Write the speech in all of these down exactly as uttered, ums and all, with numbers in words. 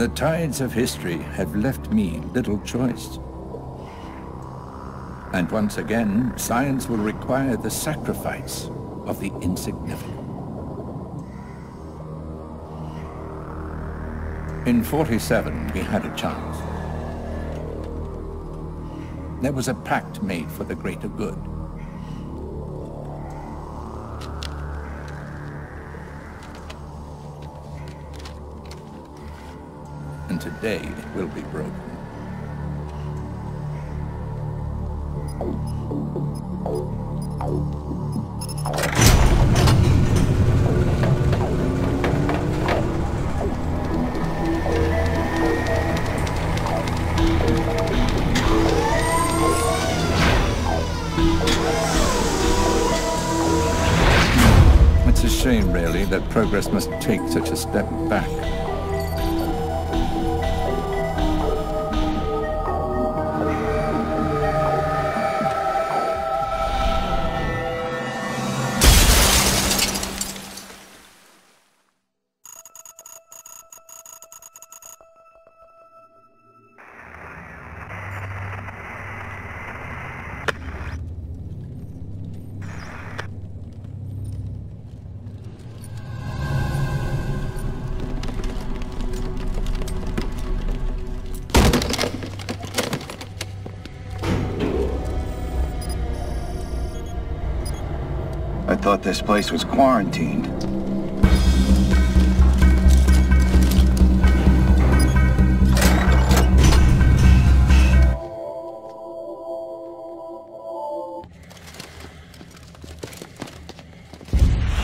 The tides of history have left me little choice. And once again, science will require the sacrifice of the insignificant. In forty-seven, we had a chance. There was a pact made for the greater good. And today, it will be broken. It's a shame, really, that progress must take such a step back. I thought this place was quarantined.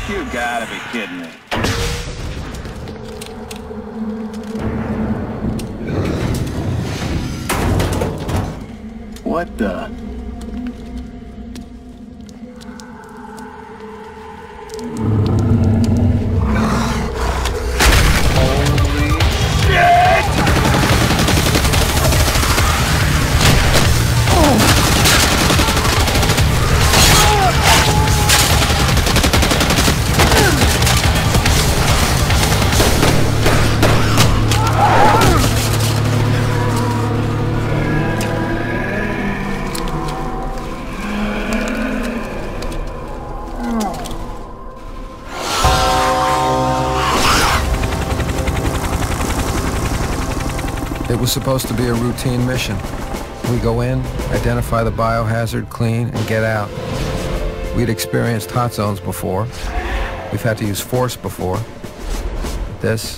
You gotta be kidding me. What the... It was supposed to be a routine mission. We go in, identify the biohazard, clean, and get out. We'd experienced hot zones before. We've had to use force before. This,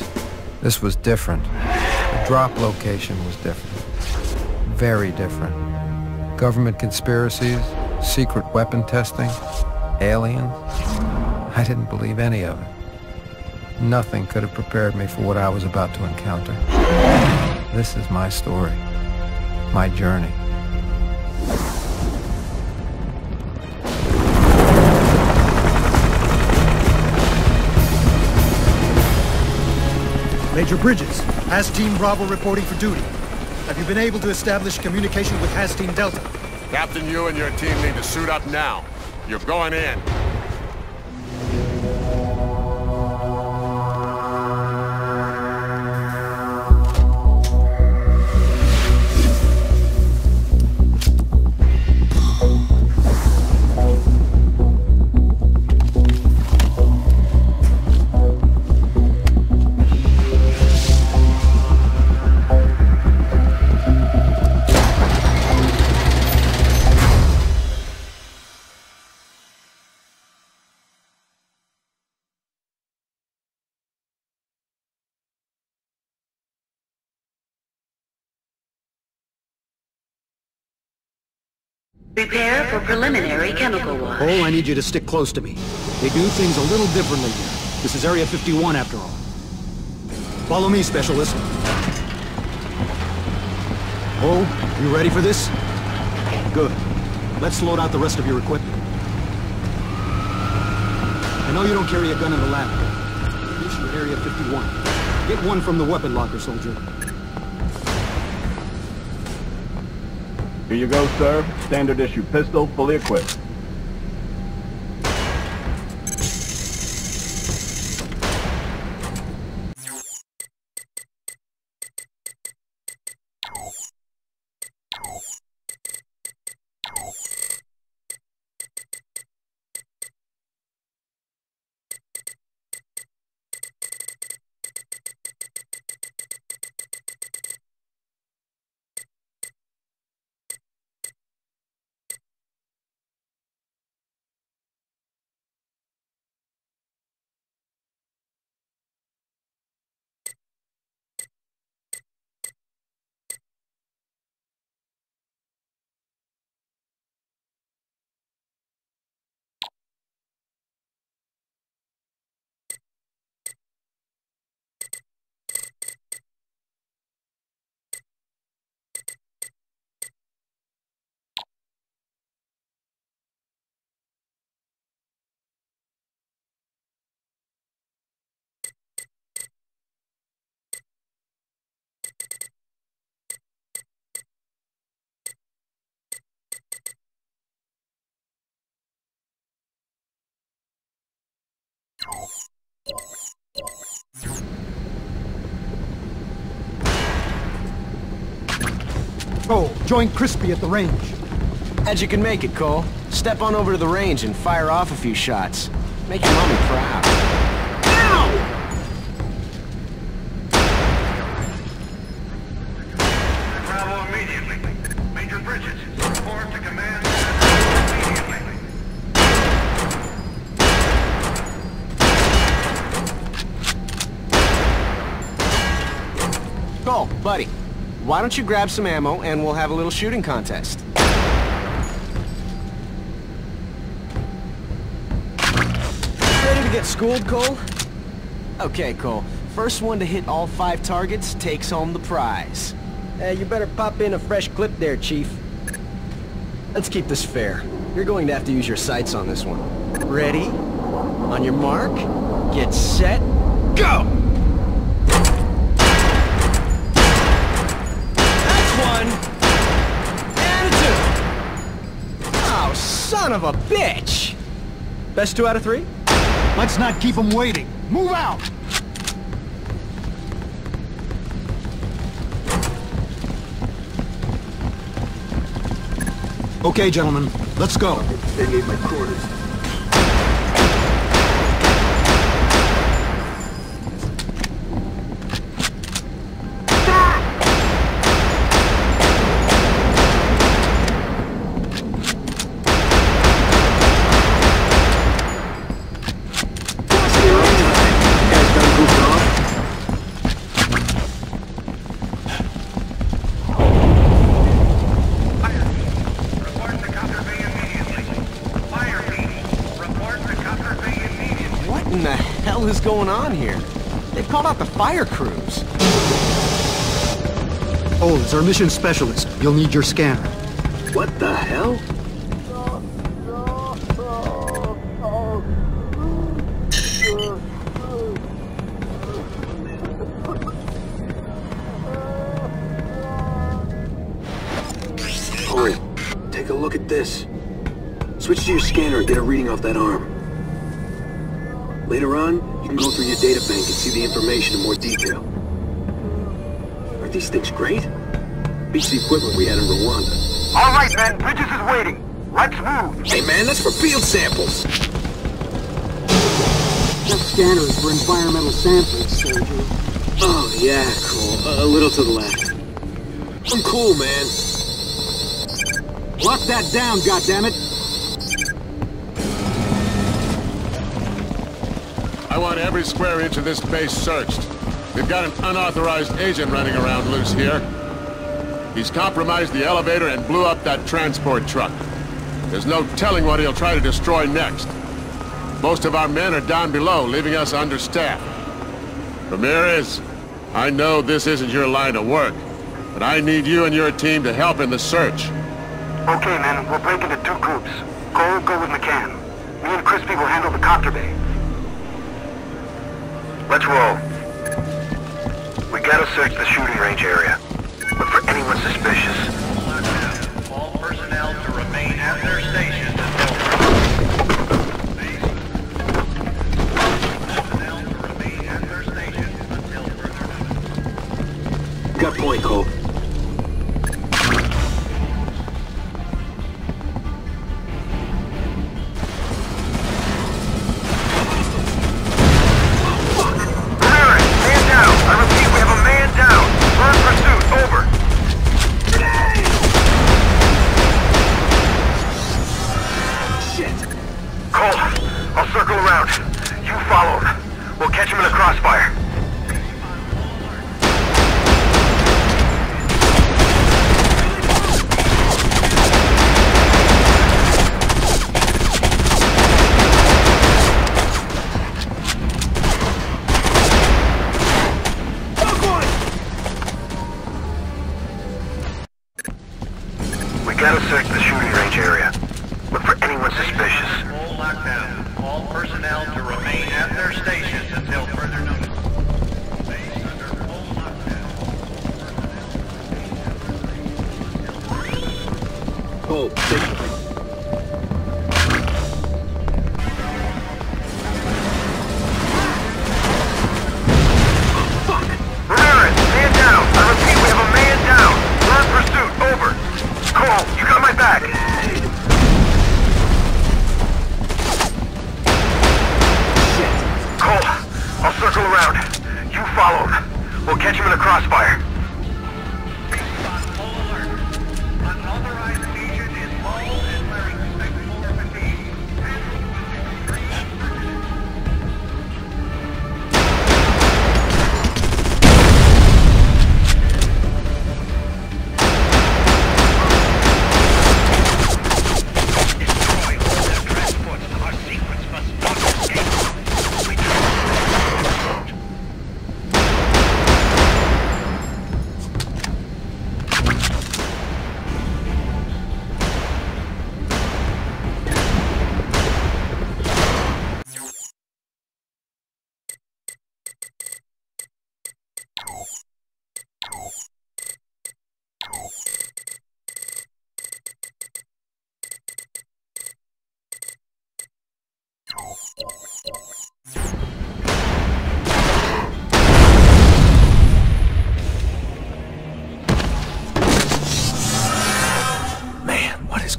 this was different. The drop location was different. Very different. Government conspiracies, secret weapon testing, aliens. I didn't believe any of it. Nothing could have prepared me for what I was about to encounter. This is my story, my journey. Major Bridges, H A Z Team Bravo reporting for duty. Have you been able to establish communication with H A Z Team Delta? Captain, you and your team need to suit up now. You're going in. Prepare for preliminary chemical wash. Cole, I need you to stick close to me. They do things a little differently here. This is Area fifty-one, after all. Follow me, Specialist. Cole, you ready for this? Good. Let's load out the rest of your equipment. I know you don't carry a gun in the lab. Issue at Area fifty-one. Get one from the weapon locker, soldier. Here you go, sir. Standard issue pistol, fully equipped. patrol. Join Crispy at the range. Glad you can make it, Cole. Step on over to the range and fire off a few shots. Make your mommy proud. Ow! Cole, buddy, why don't you grab some ammo and we'll have a little shooting contest? Ready to get schooled, Cole? Okay, Cole. First one to hit all five targets takes home the prize. Hey, you better pop in a fresh clip there, Chief. Let's keep this fair. You're going to have to use your sights on this one. Ready? On your mark? Get set? Go! Son of a bitch! Best two out of three? Let's not keep them waiting. Move out! Okay, gentlemen. Let's go. They need my quarters. What is going on here? They've called out the fire crews. Oh, it's our mission specialist. You'll need your scanner. What the hell? Corey, take a look at this. Switch to your scanner and get a reading off that arm. Later on, you can go through your data bank and see the information in more detail. Aren't these things great? Beats the equipment we had in Rwanda. All right, men. Bridges is waiting. Let's move. Hey, man, that's for field samples. That scanner is for environmental samples, Sergio. Oh, yeah, cool. A, a little to the left. I'm cool, man. Lock that down, goddammit. I want every square inch of this base searched. We've got an unauthorized agent running around loose here. He's compromised the elevator and blew up that transport truck. There's no telling what he'll try to destroy next. Most of our men are down below, leaving us understaffed. Ramirez, I know this isn't your line of work, but I need you and your team to help in the search. Okay, men. We'll break into two groups. Cole, go with McCann. Me and Crispy will handle the copter bay. Let's roll. We gotta search the shooting range area. Look for anyone suspicious. All personnel to remain at their stations until further notice. Got point, Cole. All personnel to remain at their stations until further notice.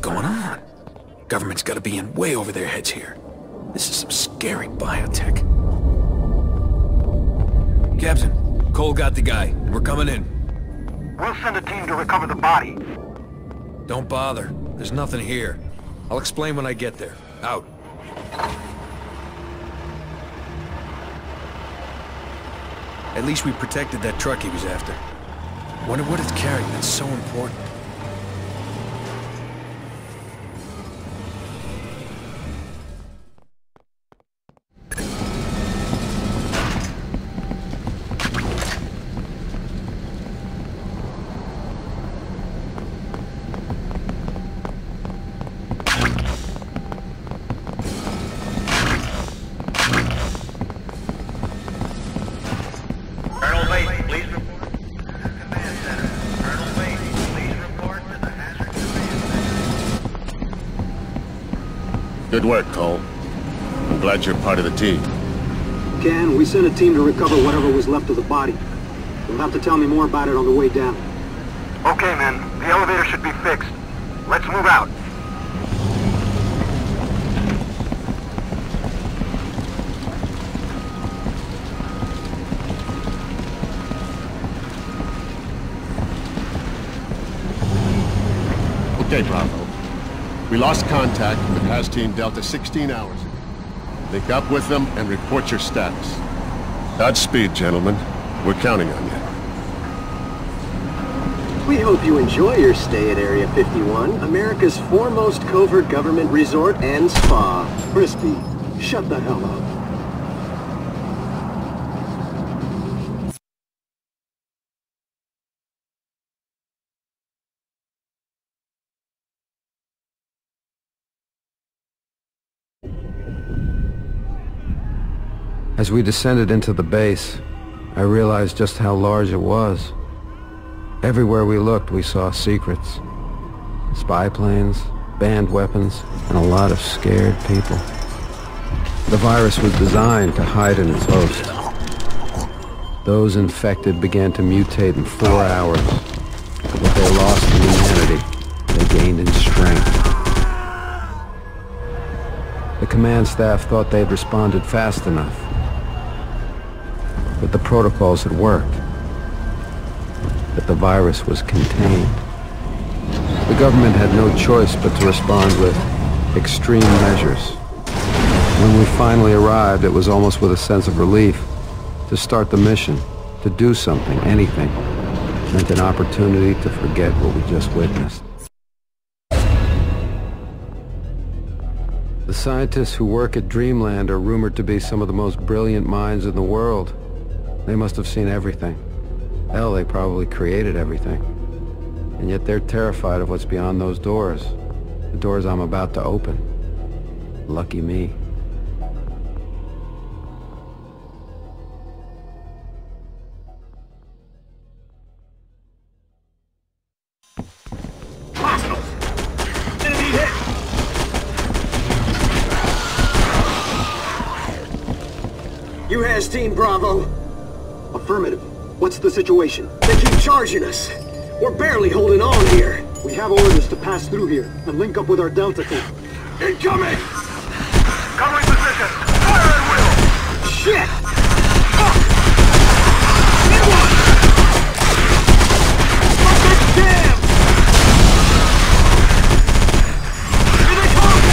going on? Government's gotta be in way over their heads here. This is some scary biotech. Captain, Cole got the guy. We're coming in. We'll send a team to recover the body. Don't bother. There's nothing here. I'll explain when I get there. Out. At least we protected that truck he was after. Wonder what it's carrying that's so important. Good work, Cole. I'm glad you're part of the team. Can, we sent a team to recover whatever was left of the body. You'll have to tell me more about it on the way down. Okay, men. The elevator should be fixed. Let's move out. Okay, Bravo. We lost contact with Haz Team Delta sixteen hours ago. Link up with them and report your status. Godspeed, gentlemen. We're counting on you. We hope you enjoy your stay at Area fifty-one, America's foremost covert government resort and spa. Crispy, shut the hell up. As we descended into the base, I realized just how large it was. Everywhere we looked, we saw secrets. Spy planes, banned weapons, and a lot of scared people. The virus was designed to hide in its host. Those infected began to mutate in four hours. What they lost in humanity, they gained in strength. The command staff thought they'd responded fast enough. But the protocols had worked, that the virus was contained. The government had no choice but to respond with extreme measures. When we finally arrived, it was almost with a sense of relief. To start the mission, to do something, anything, meant an opportunity to forget what we just witnessed. The scientists who work at Dreamland are rumored to be some of the most brilliant minds in the world. They must have seen everything. Hell, they probably created everything. And yet they're terrified of what's beyond those doors. The doors I'm about to open. Lucky me. You has Team Bravo. Affirmative. What's the situation? They keep charging us. We're barely holding on here. We have orders to pass through here and link up with our Delta team. Incoming! Covering position! Fire at will! Shit! Fuck! Get one! Fuck that jam! Here they come!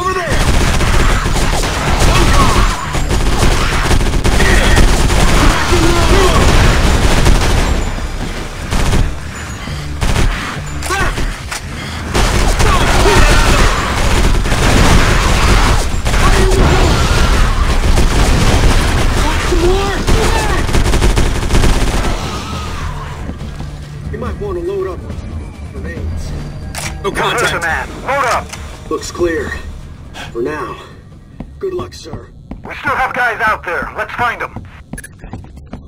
Over there! No contact. Man. Load up. Looks clear. For now. Good luck, sir. We still have guys out there. Let's find them.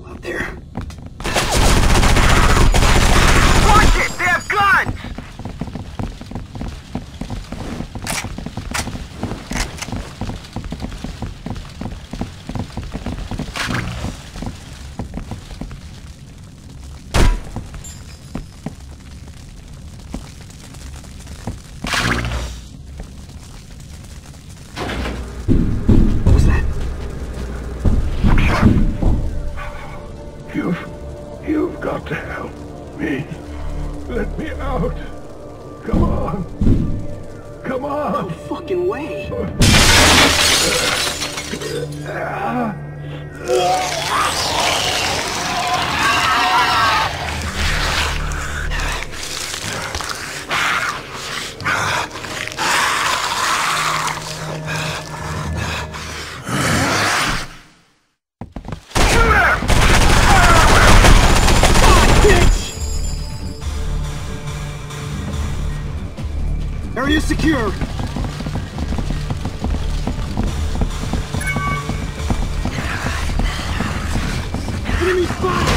Out there. Watch it! They have guns! Help me! Let me out! Come on! Come on! No fucking way! Area secure! Enemy spotted!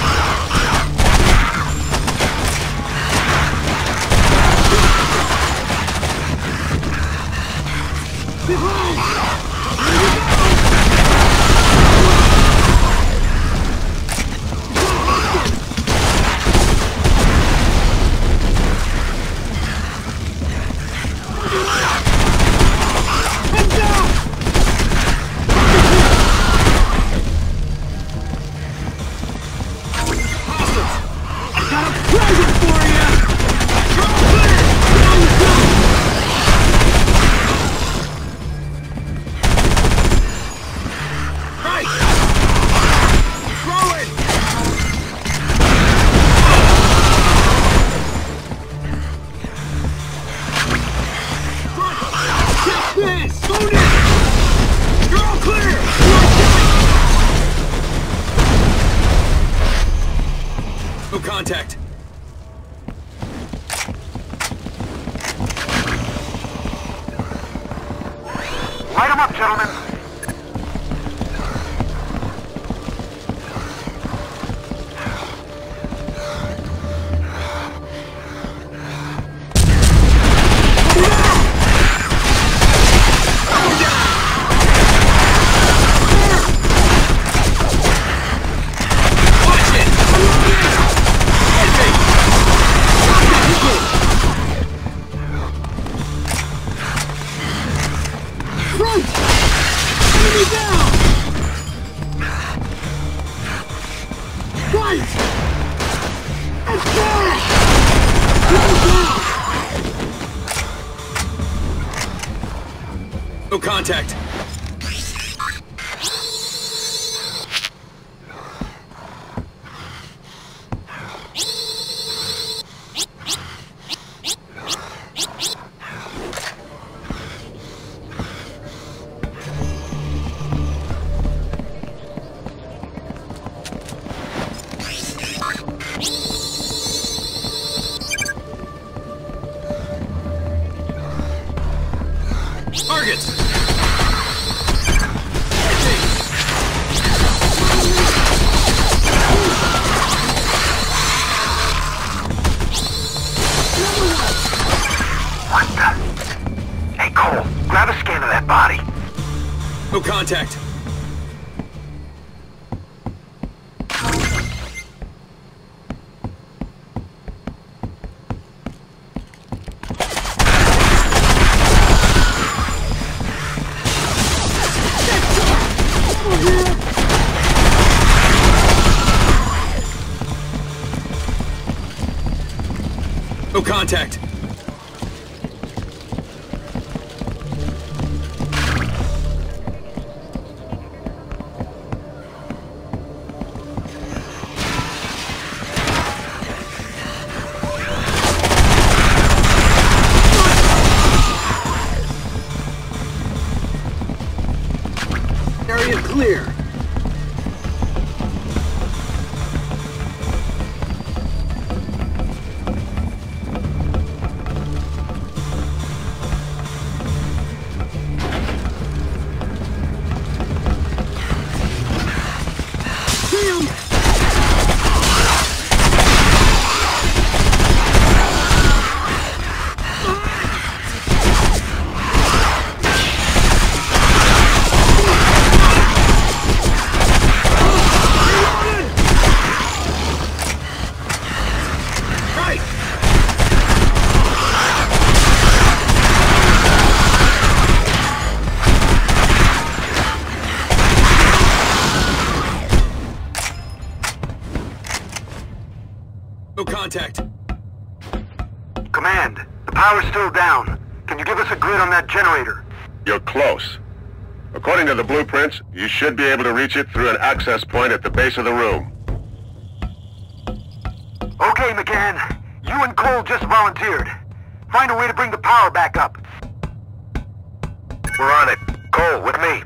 Contact. Light them up, gentlemen. No contact. Target! No contact. No contact. Area clear. No contact. Command, the power's still down. Can you give us a grid on that generator? You're close. According to the blueprints, you should be able to reach it through an access point at the base of the room. Okay, McCann. You and Cole just volunteered. Find a way to bring the power back up. We're on it. Cole, with me.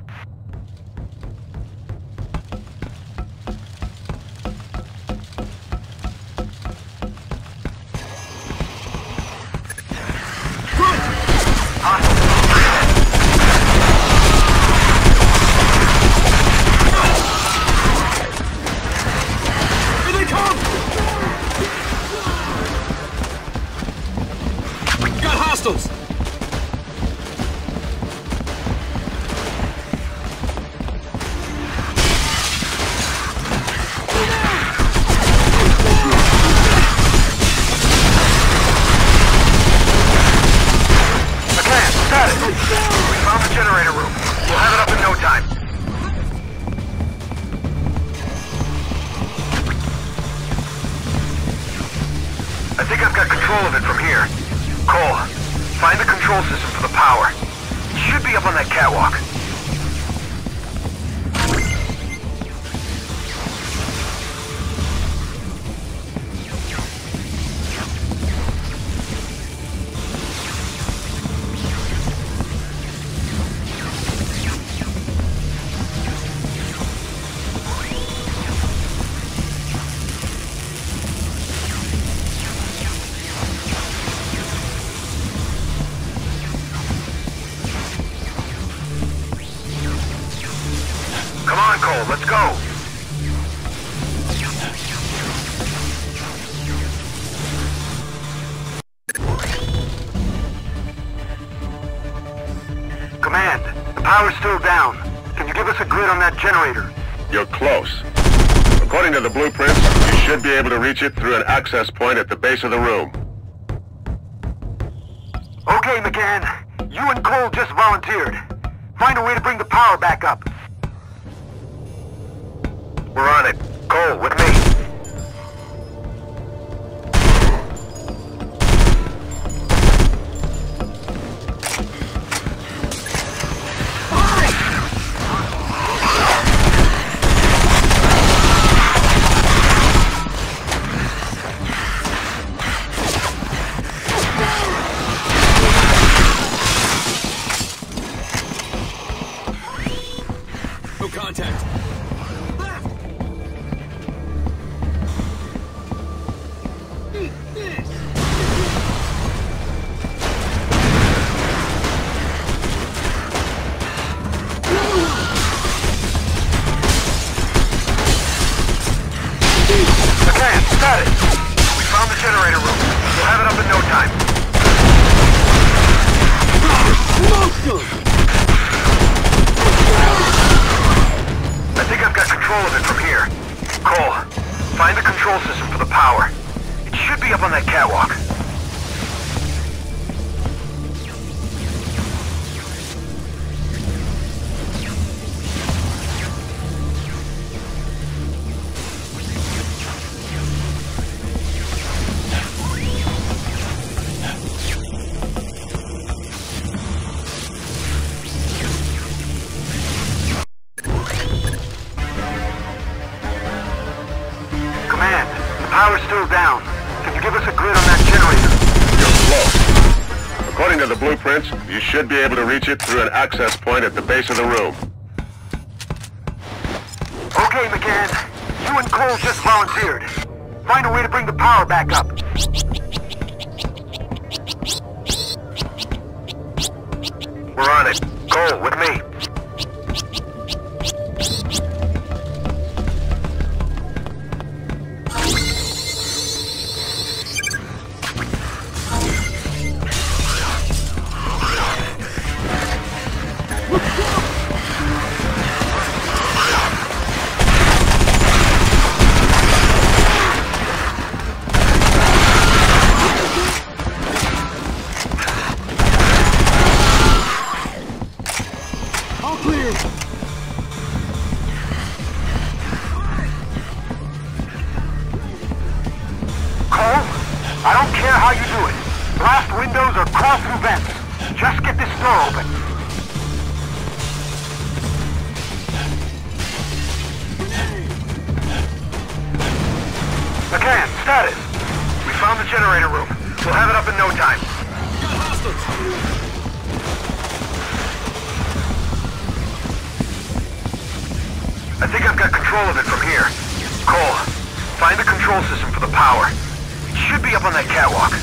Generator. You're close. According to the blueprints, you should be able to reach it through an access point at the base of the room. Okay, McCann. You and Cole just volunteered. Find a way to bring the power back up. We're on it. Cole, with me. Should be able to reach it through an access point at the base of the room. Okay, McCann. You and Cole just volunteered. Find a way to bring the power back up. We're on it. Cole, with me. I don't care how you do it. Blast windows or crawl through vents. Just get this door open. McCann, status. We found the generator room. We'll have it up in no time. Got hostiles. I think I've got control of it from here. Cole, find the control system for the power. It should be up on that catwalk.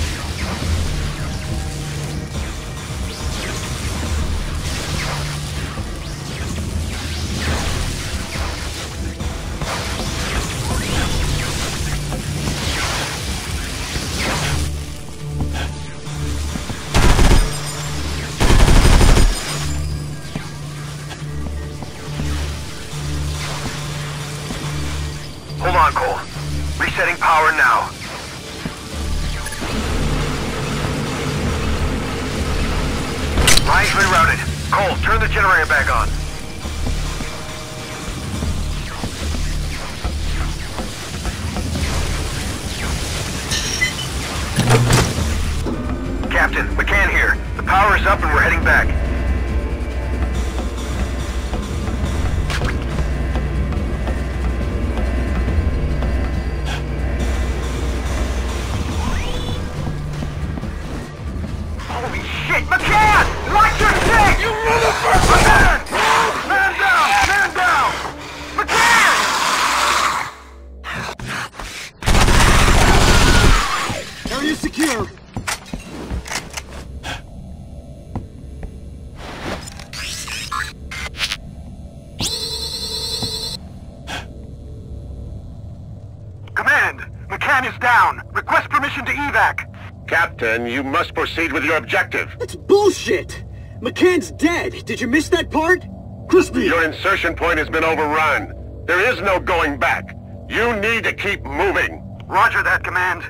Captain, you must proceed with your objective. That's bullshit! McCann's dead! Did you miss that part? Crispy! Your insertion point has been overrun. There is no going back. You need to keep moving. Roger that, Command.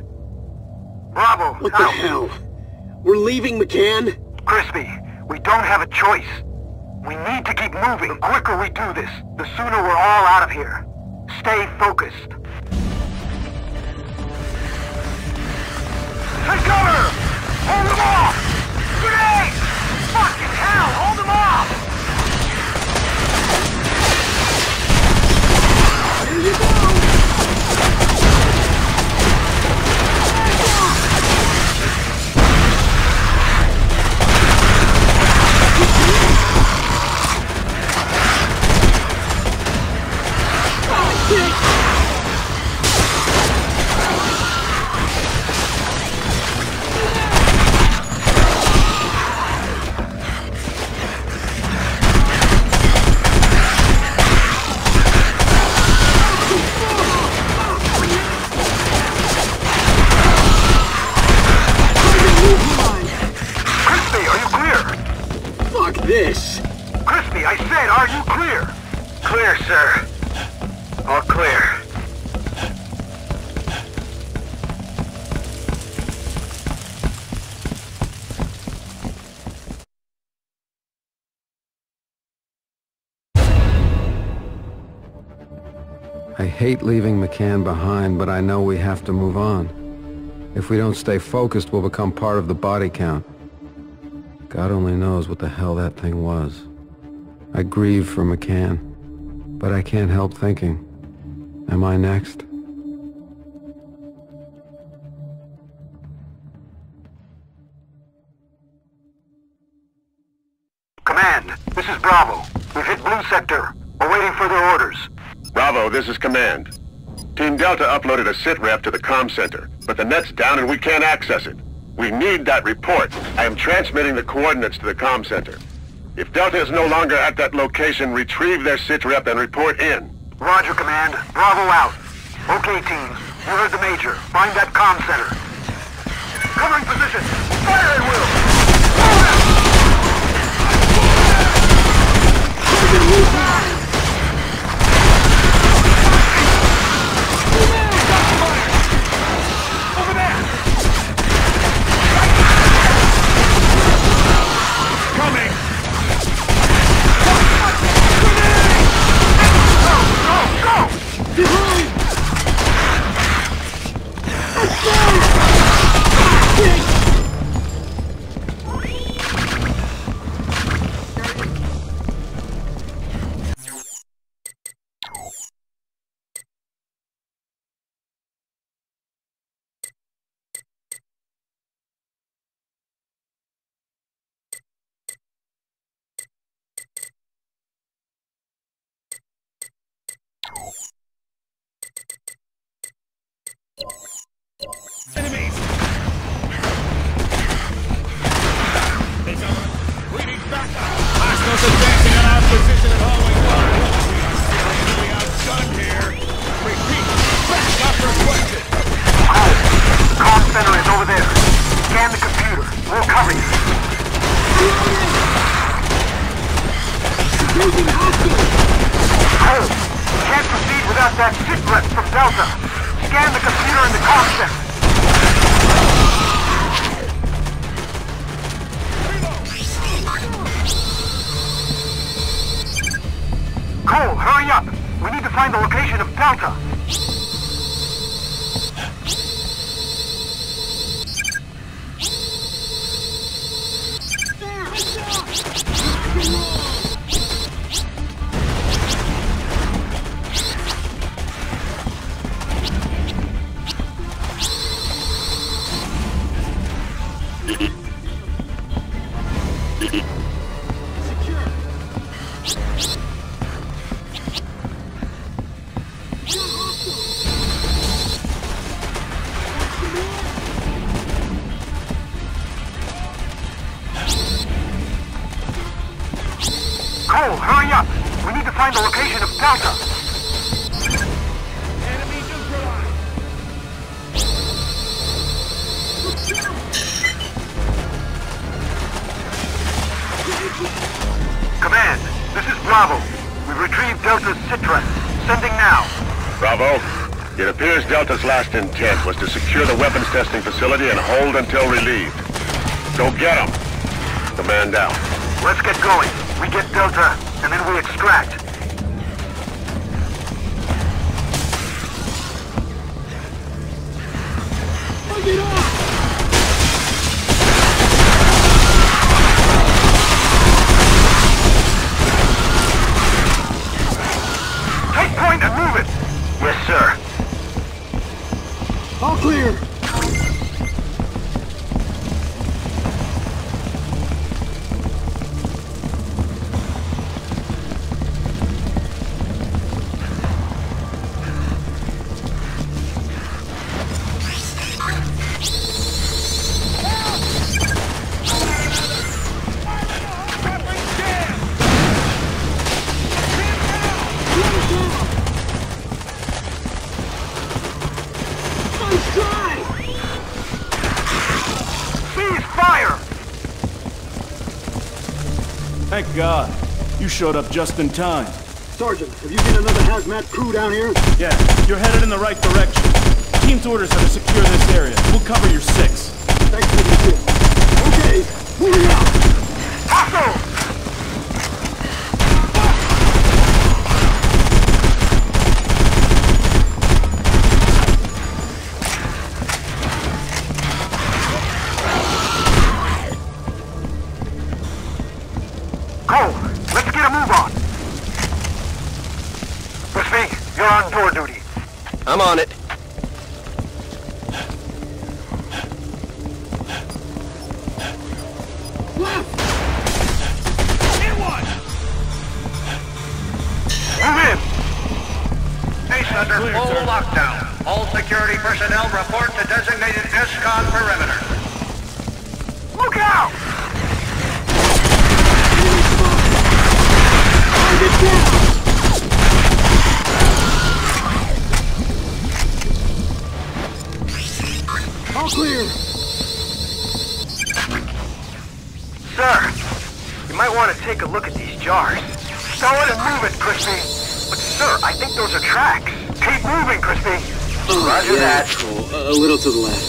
Bravo, What out. the hell? We're leaving, McCann? Crispy, we don't have a choice. We need to keep moving. The quicker we do this, the sooner we're all out of here. Stay focused. Take cover! Hold them off! Grenade! Fucking hell! Hold them off! Here you go! Oh, shit! This. Crispy, I said, are you clear? Clear, sir. All clear. I hate leaving McCann behind, but I know we have to move on. If we don't stay focused, we'll become part of the body count. God only knows what the hell that thing was. I grieve for McCann, but I can't help thinking, am I next? Command, this is Bravo. We've hit Blue Sector. We're waiting for their orders. Bravo, this is Command. Team Delta uploaded a sit rep to the comm center, but the net's down and we can't access it. We need that report. I am transmitting the coordinates to the comm center. If Delta is no longer at that location, retrieve their sitrep and report in. Roger, Command. Bravo out. Okay, team. You heard the Major. Find that comm center. Covering position. Fire at will! Fire! Fire! Behind! Let's go! got that shipwreck from Delta. Scan the computer in the comm center. Cole, hurry up. We need to find the location of Delta. Delta's last intent was to secure the weapons testing facility and hold until relieved. Go get them. Command out. Let's get going. We get Delta, and then we extract. Take point and move it. Yes, sir. All clear! Thank God. You showed up just in time. Sergeant, have you seen another HAZMAT crew down here? Yeah, you're headed in the right direction. Team's orders are to secure this area. We'll cover your six. Thanks for the tip. Okay, moving up! Hustle! I'm on it. A little to the left.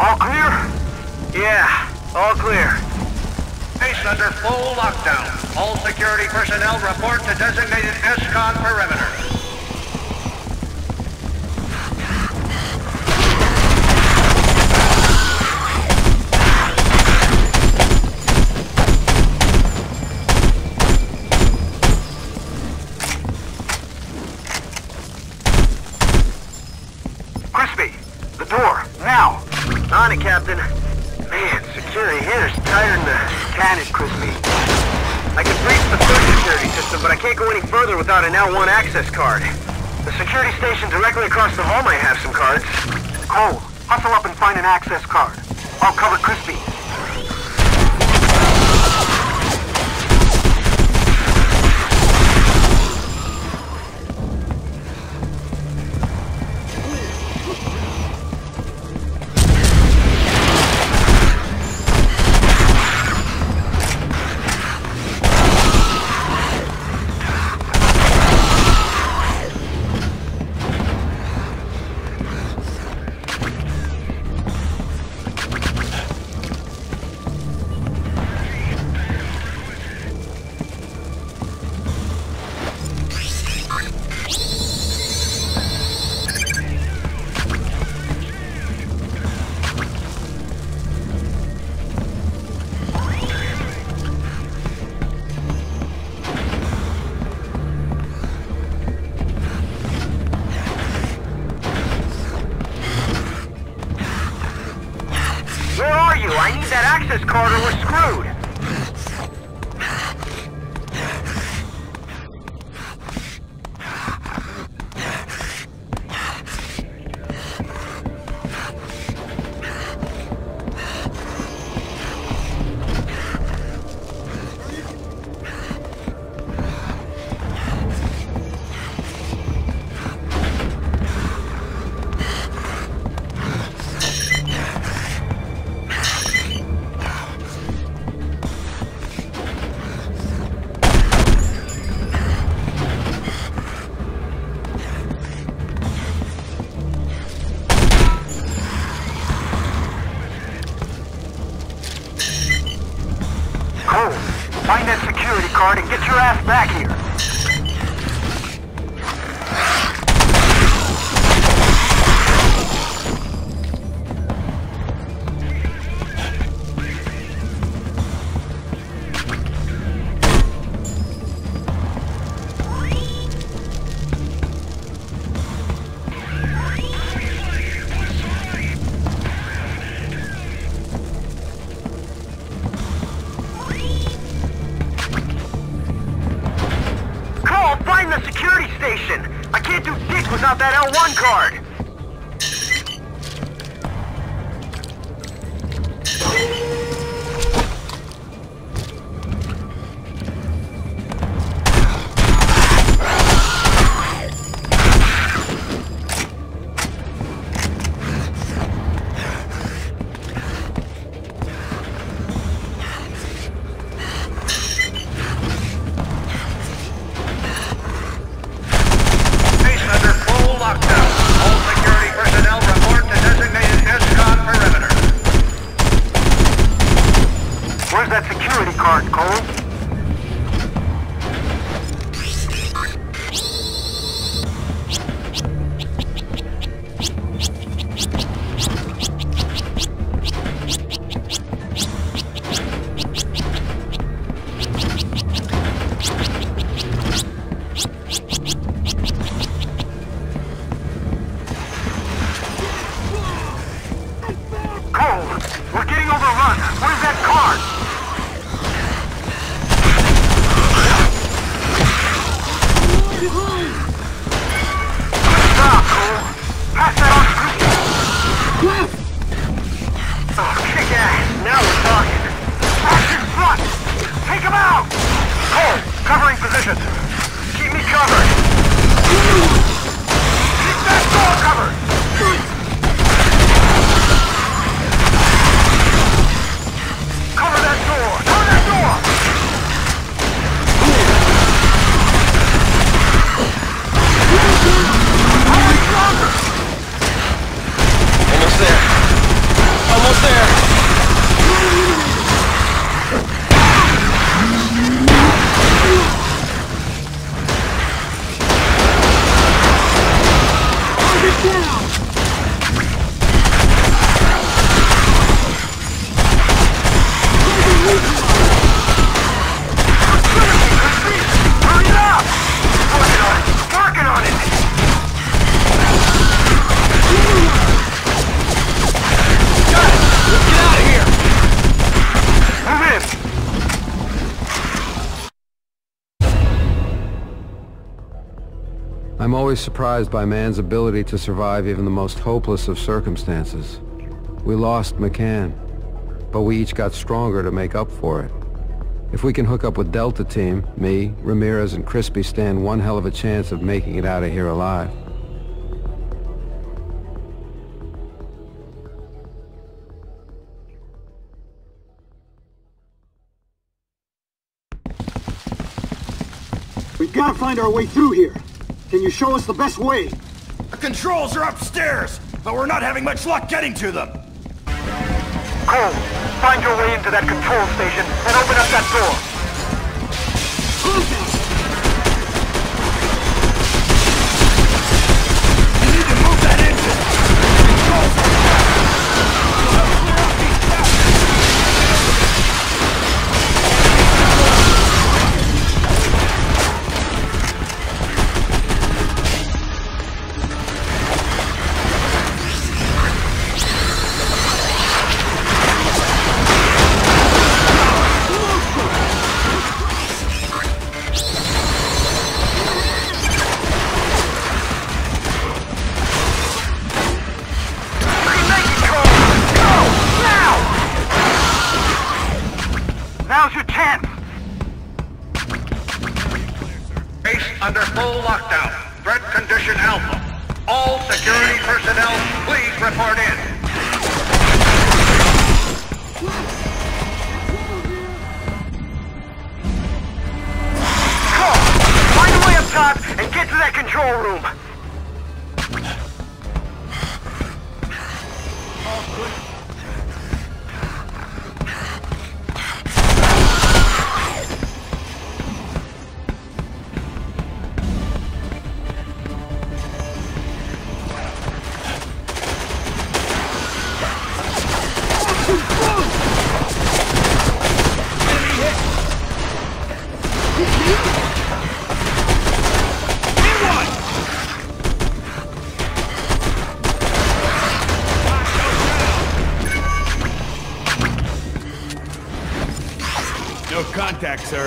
All clear? Yeah, all clear. Base under full lockdown. All security personnel report to designated S CON perimeter. Captain. Man, security here is tighter than the can is crispy. I can breach the third security system, but I can't go any further without an L one access card. The security station directly across the hall might have some cards. Cole, hustle up and find an access card. I'll cover Crispy. Cover them! it down! Hurry up! Working on it! Working on it! Got it! Let's get out of here! Move in! I'm always surprised by man's ability to survive even the most hopeless of circumstances. We lost McCann, but we each got stronger to make up for it. If we can hook up with Delta Team, me, Ramirez, and Crispy stand one hell of a chance of making it out of here alive. We've got to find our way through here. Can you show us the best way? The controls are upstairs, but we're not having much luck getting to them. Cole, find your way into that control station and open up that door. You need to move that engine. Controls are down. We'll clear up these contact, sir.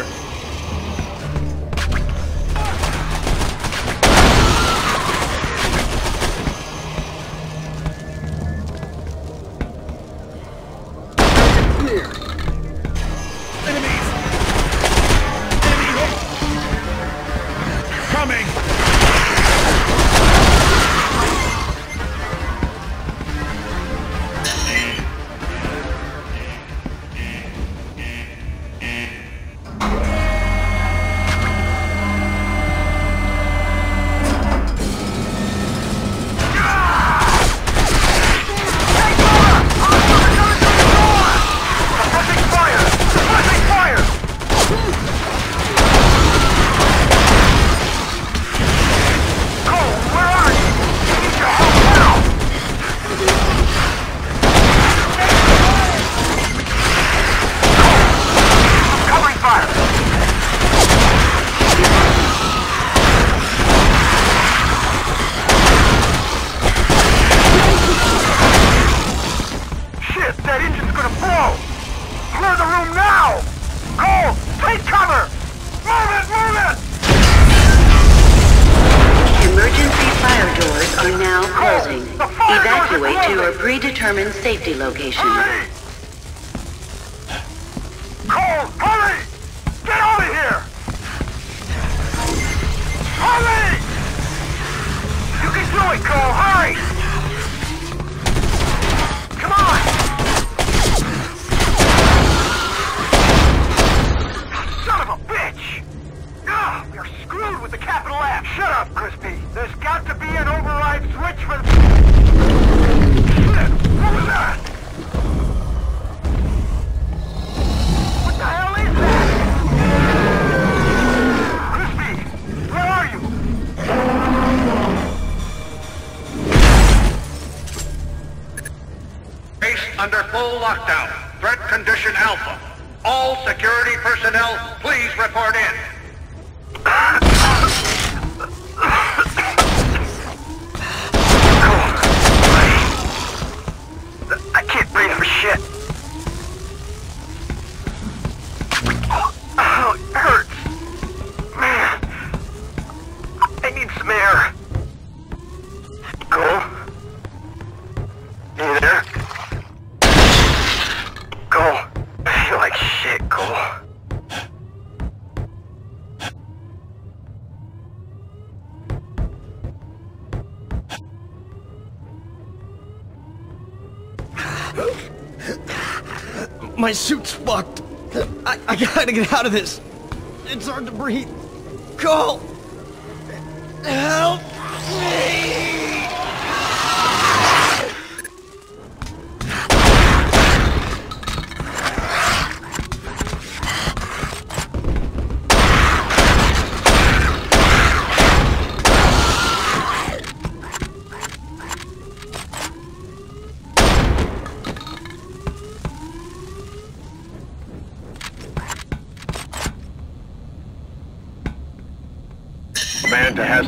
base under full lockdown. Threat condition alpha. All security personnel, please report in. Cool. I can't breathe for shit. Oh, it hurts. Man. I need some air. Cool. You there? Cole. I feel like shit, Cole. My suit's fucked. I, I gotta get out of this. It's hard to breathe. Cole! Help me!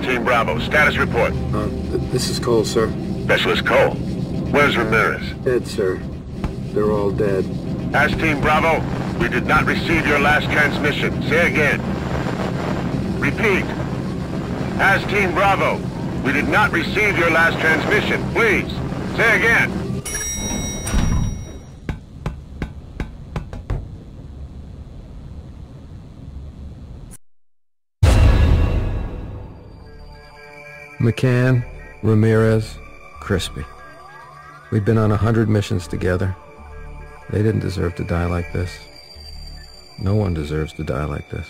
Team Bravo, status report. Uh, th this is Cole, sir. Specialist Cole? Where's Ramirez? Dead, sir. They're all dead. As Team Bravo, we did not receive your last transmission. Say again. Repeat. As Team Bravo, we did not receive your last transmission. Please, say again. McCann, Ramirez, Crispy. We've been on a hundred missions together. They didn't deserve to die like this. No one deserves to die like this.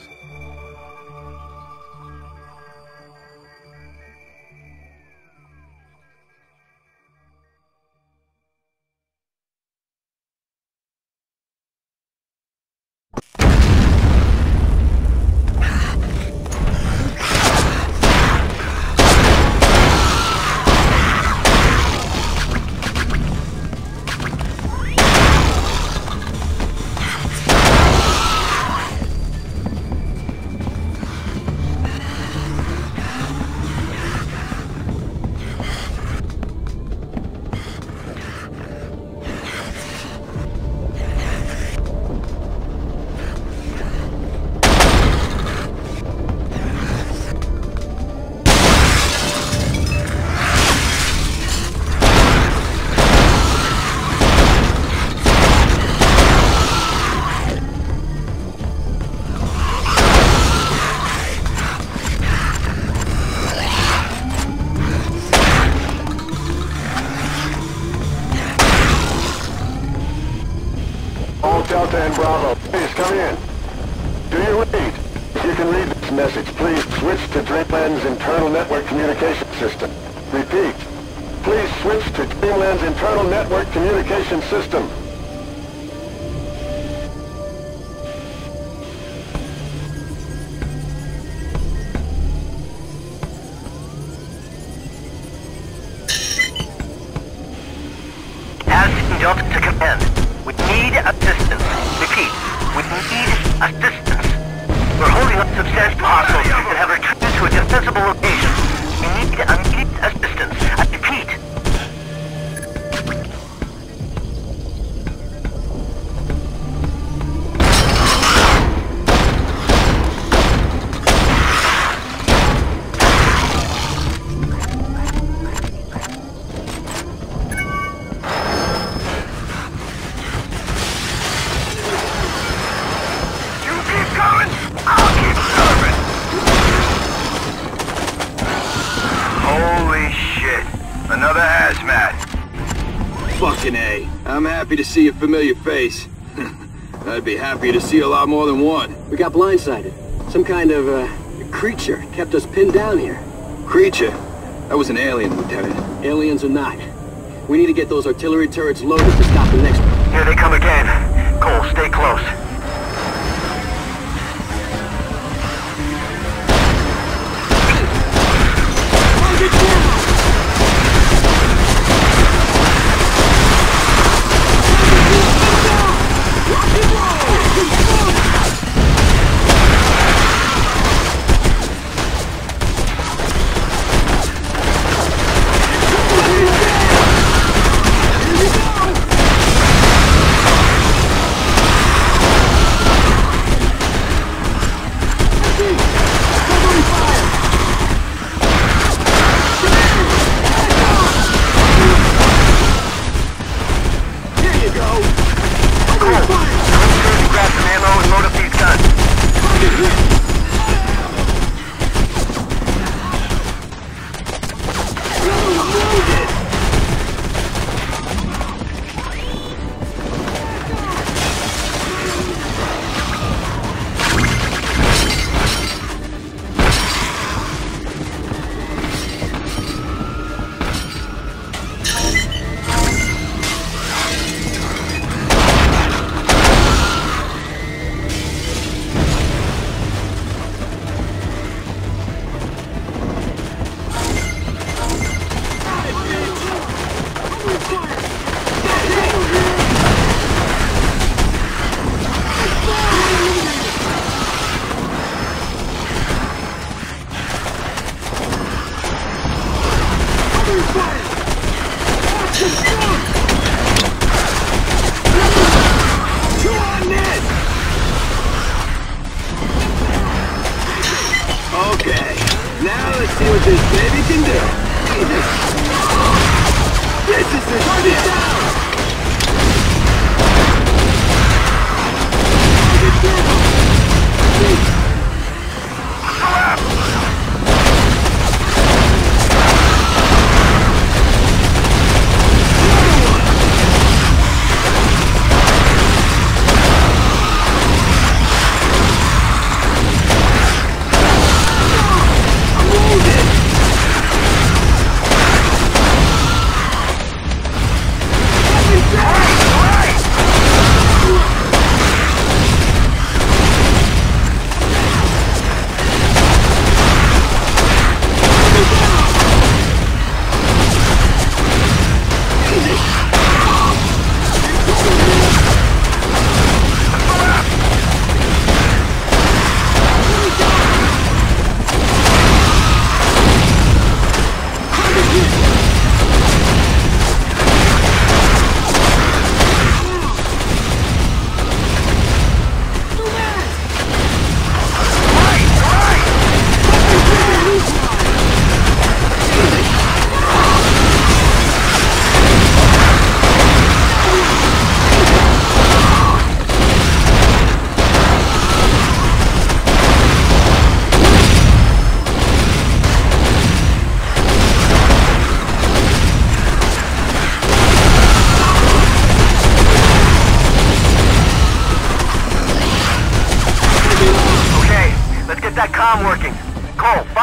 To see a familiar face. I'd be happy to see a lot more than one. We got blindsided. Some kind of uh, creature kept us pinned down here. Creature? That was an alien, Lieutenant. Aliens or not. We need to get those artillery turrets loaded to stop the next one. Here they come again. Cole, stay close.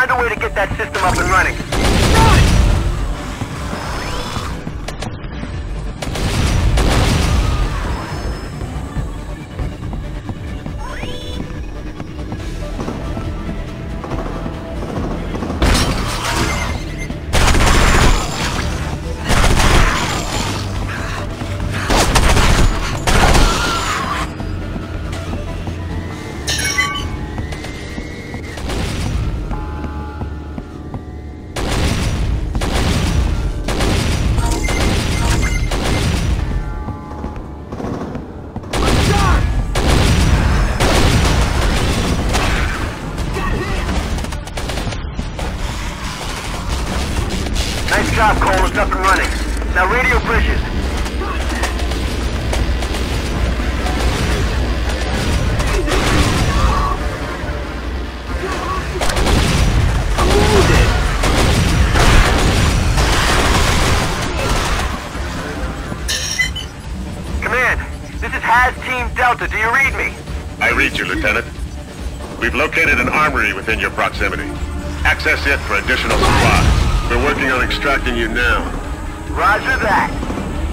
Find a way to get that system up and running. Do you read me? I read you, Lieutenant. We've located an armory within your proximity. Access it for additional supplies. We're working on extracting you now. Roger that.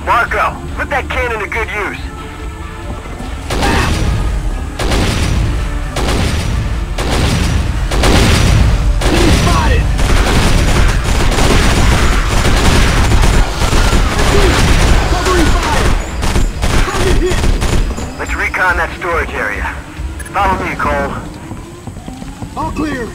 Marco, put that cannon to good use. On that storage area. Follow me, Cole. All clear.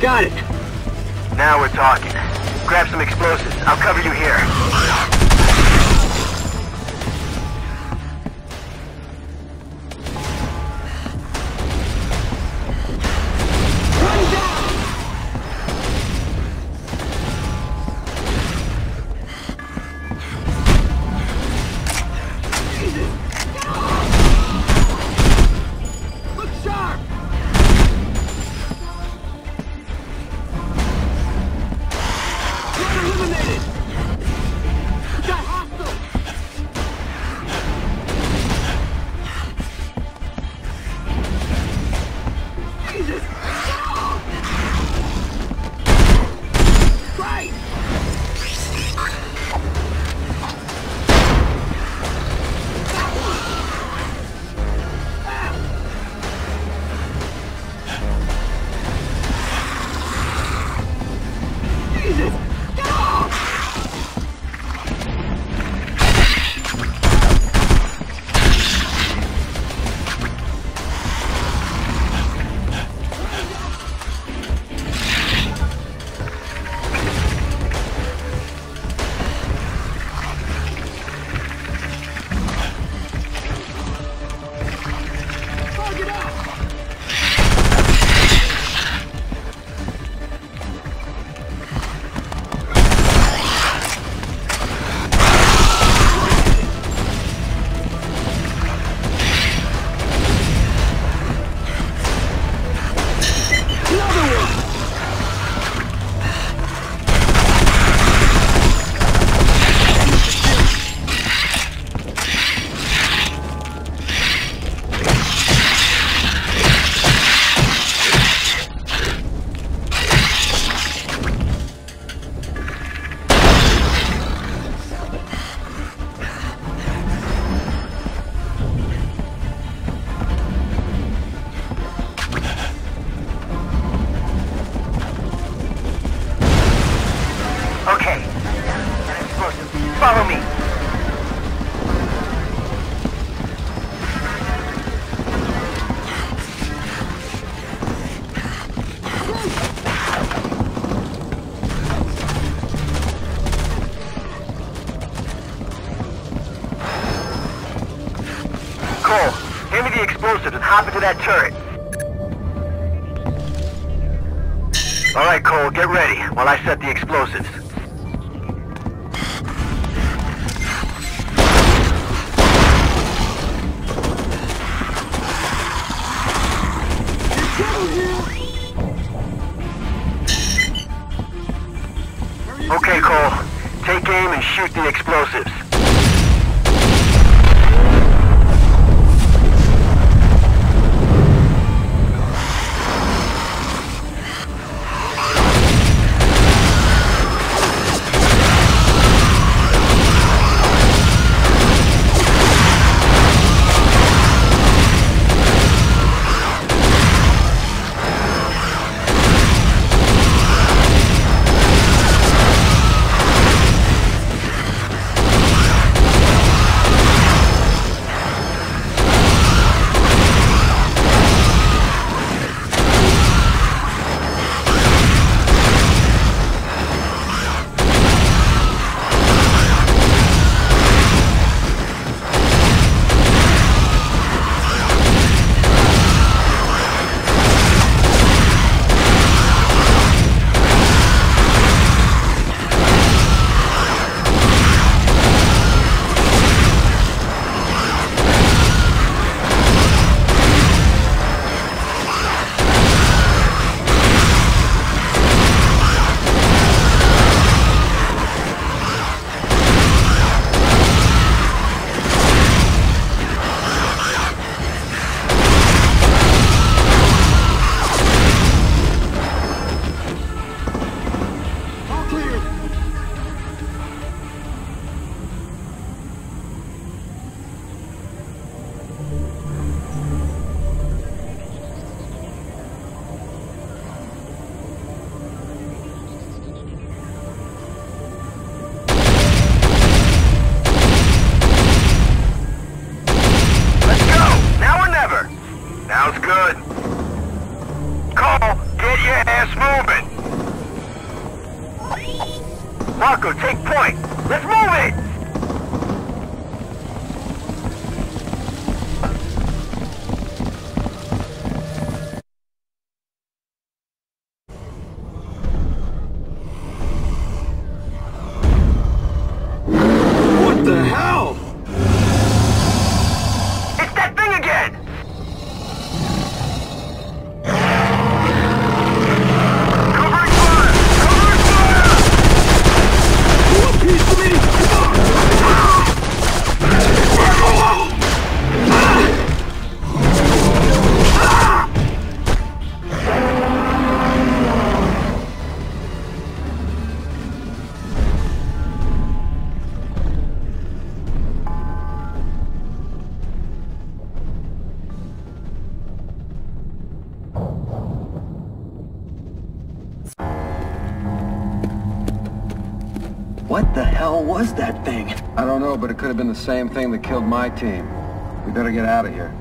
Got it. Now we're talking. Grab some explosives. I'll cover you here. Hop into that turret. All right, Cole, get ready while I set the explosives. Okay, Cole. Take aim and shoot the explosives. Was that thing? I don't know, but it could have been the same thing that killed my team. We better get out of here.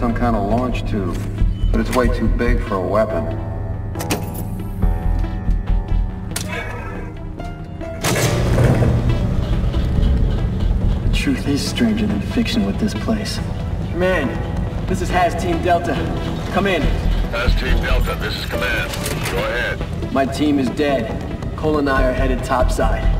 Some kind of launch tube, but it's way too big for a weapon. The truth is stranger than fiction with this place. Command, this is Haz Team Delta. Come in. Haz Team Delta, this is Command. Go ahead. My team is dead. Cole and I are headed topside.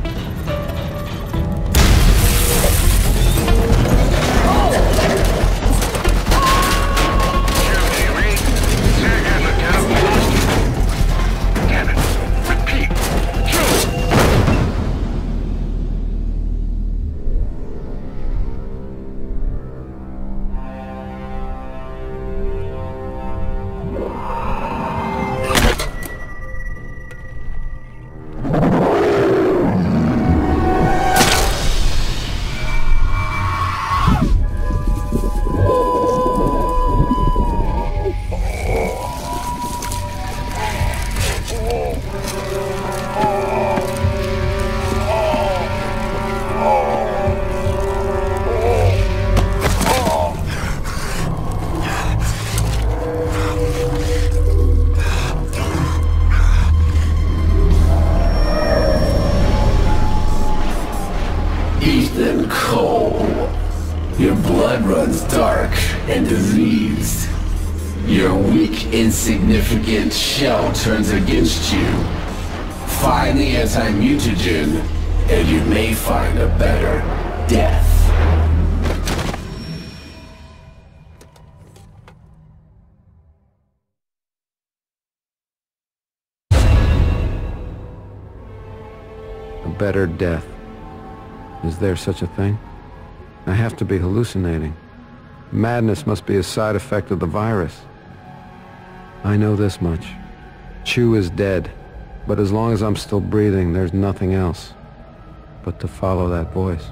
Your weak, insignificant shell turns against you. Find the anti-mutagen, and you may find a better death. A better death. Is there such a thing? I have to be hallucinating. Madness must be a side effect of the virus. I know this much. Chu is dead, but as long as I'm still breathing, there's nothing else but to follow that voice.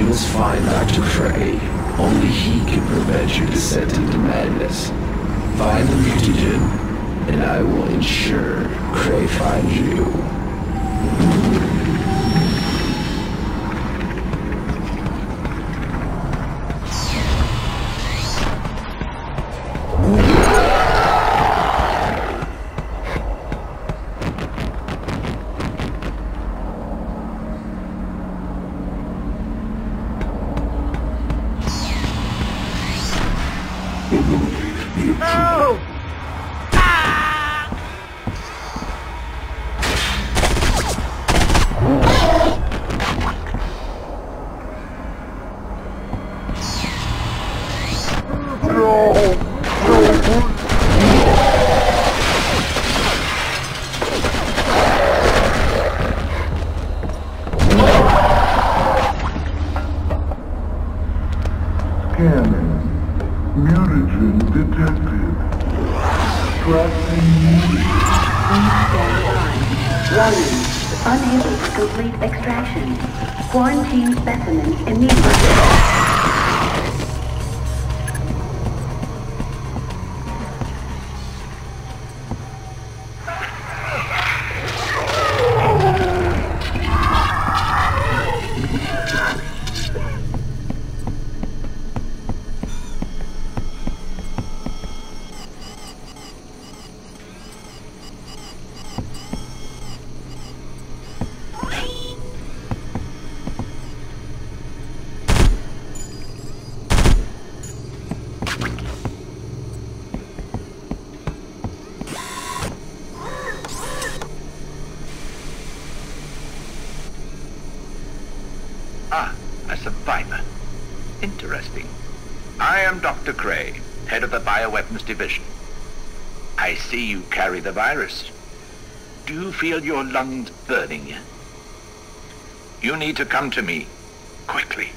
You must find Doctor Frey. Only he can prevent your descent into madness. Find the mutagen, and I will ensure Frey finds you. Division. I see you carry the virus. Do you feel your lungs burning? You need to come to me, quickly.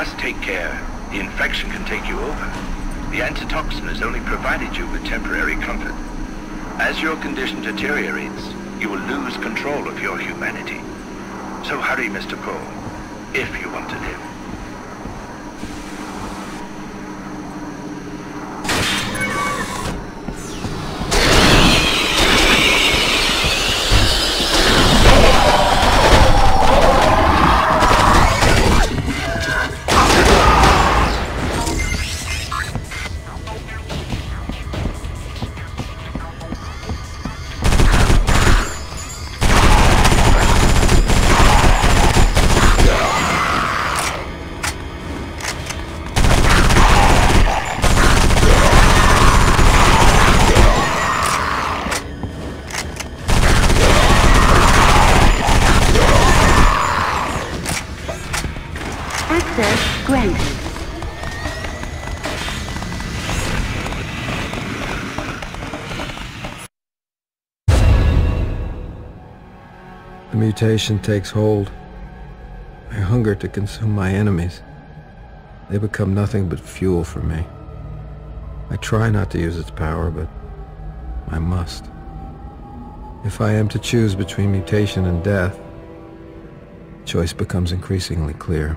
must take care. The infection can take you over. The antitoxin has only provided you with temporary comfort. As your condition deteriorates, you will lose control of your humanity. So hurry, Mister Cole, if you want to live. The mutation takes hold. I hunger to consume my enemies. They become nothing but fuel for me. I try not to use its power, but I must. If I am to choose between mutation and death, the choice becomes increasingly clear.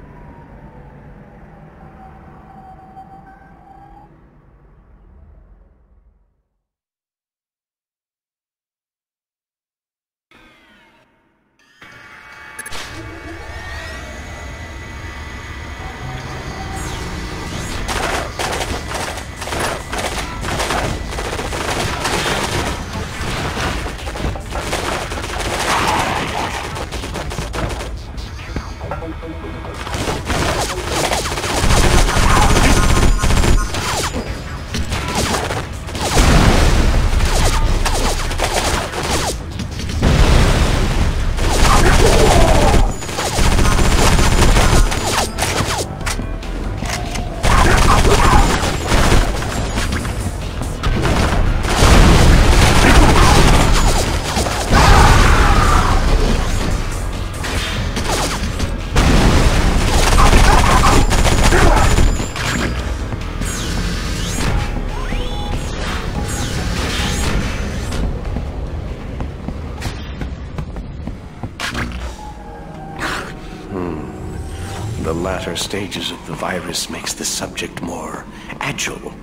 Stages of the virus makes the subject more agile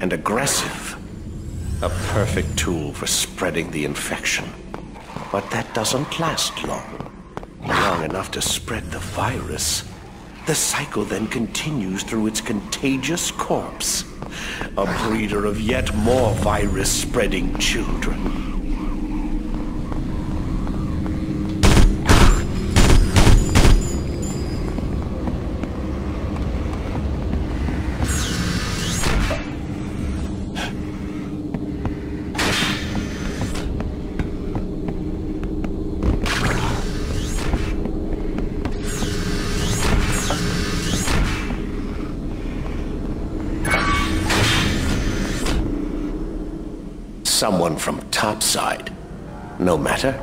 and aggressive. A perfect tool for spreading the infection. But that doesn't last long. Long enough to spread the virus. The cycle then continues through its contagious corpse. A breeder of yet more virus-spreading children. Someone from topside. No matter,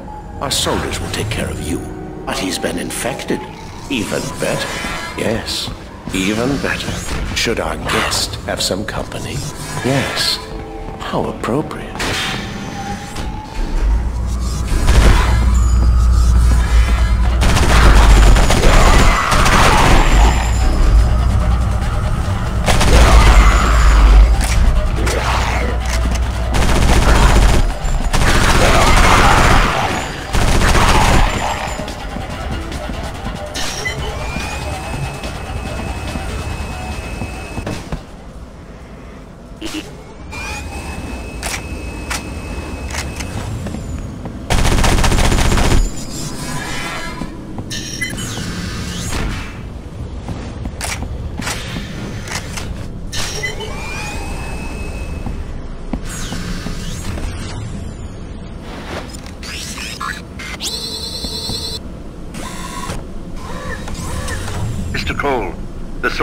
our soldiers will take care of you. But he's been infected. Even better. Yes, even better. Should our guest have some company? Yes, how appropriate.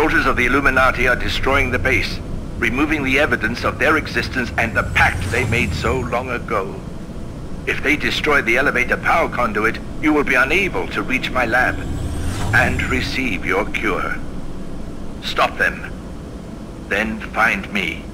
Soldiers of the Illuminati are destroying the base, removing the evidence of their existence and the pact they made so long ago. If they destroy the elevator power conduit, you will be unable to reach my lab and receive your cure. Stop them. Then find me.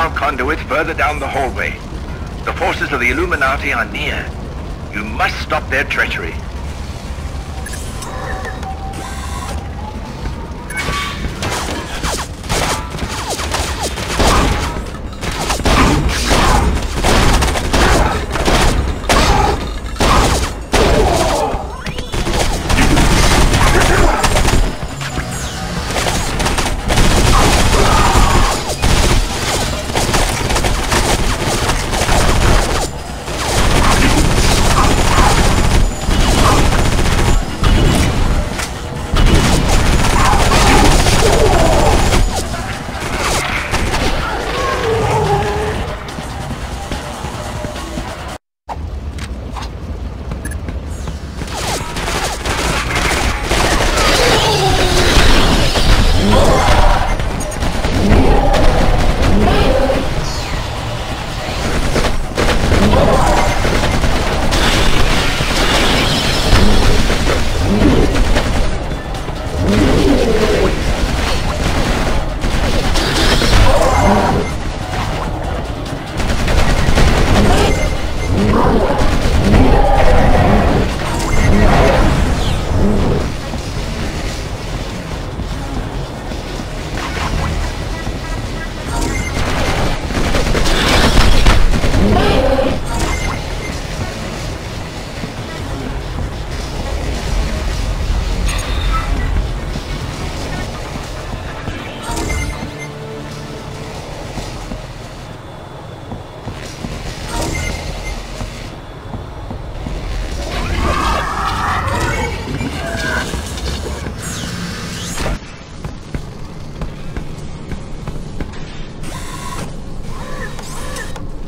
power conduit further down the hallway. The forces of the Illuminati are near. You must stop their treachery.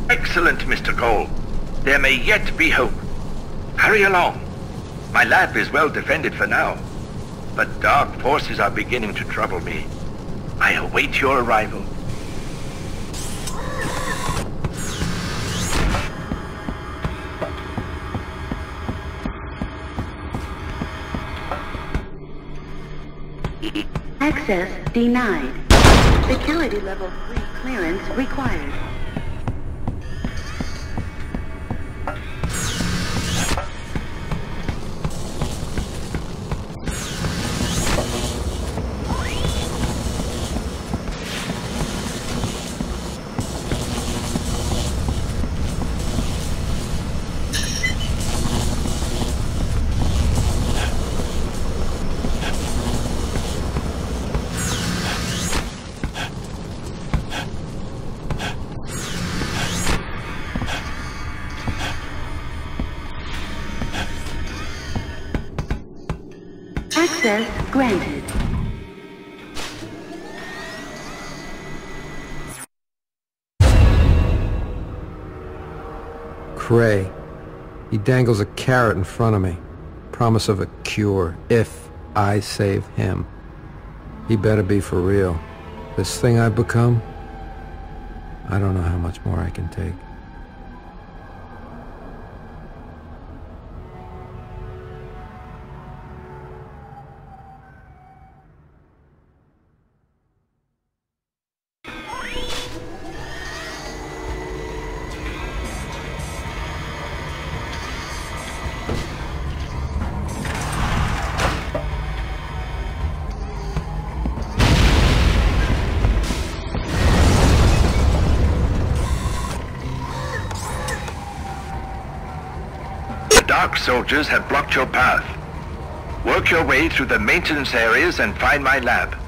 Excellent, Mister Cole. There may yet be hope. Hurry along. My lab is well defended for now, but dark forces are beginning to trouble me. I await your arrival. Access denied. Security level three clearance required. Access granted. Cray. He dangles a carrot in front of me. Promise of a cure if I save him. He better be for real. This thing I've become, I don't know how much more I can take. Dark soldiers have blocked your path. Work your way through the maintenance areas and find my lab.